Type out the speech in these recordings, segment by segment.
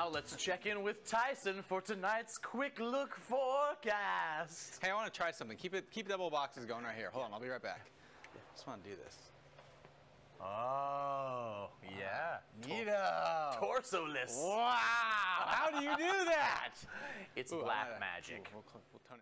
Now let's check in with Tyson for tonight's quick look forecast. Hey, I want to try something. Keep the double boxes going right here. Hold on, I'll be right back. Just want to do this. Oh, yeah. Neato. Torso-less. Wow. How do you do that? It's ooh, black magic. Ooh, we'll tone it down.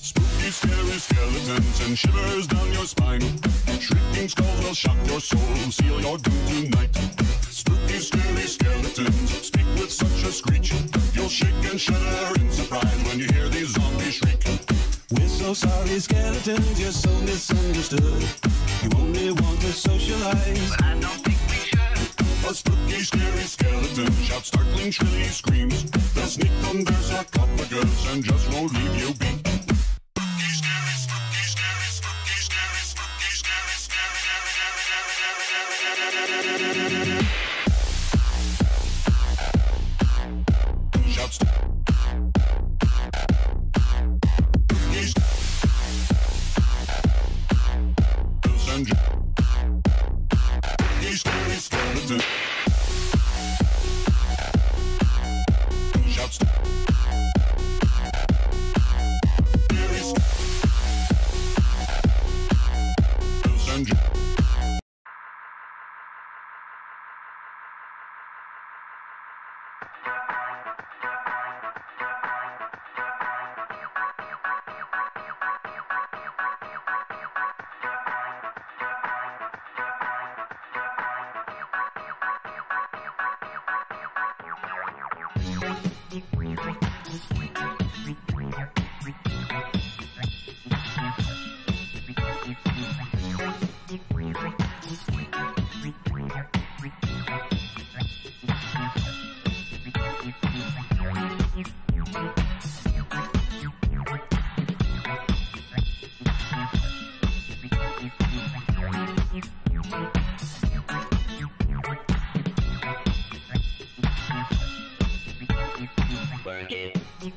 Spooky, scary skeletons and shivers down your spine. Shrieking skulls will shock your soul, seal your doom tonight. Spooky, scary skeletons speak with such a screech. You'll shake and shudder in surprise when you hear these zombies shriek. We're so sorry, skeletons, you're so misunderstood. You only want to socialize, but I don't think we should. A spooky, scary skeleton shouts startling, shrilly screams. They'll sneak under sarcophagus and just won't leave you be. Spooky, scary skeletons.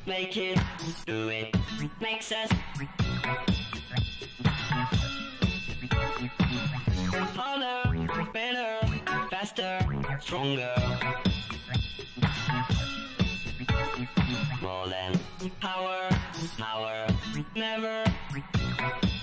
Make it, do it, makes us harder, better, faster, stronger. More than power, never.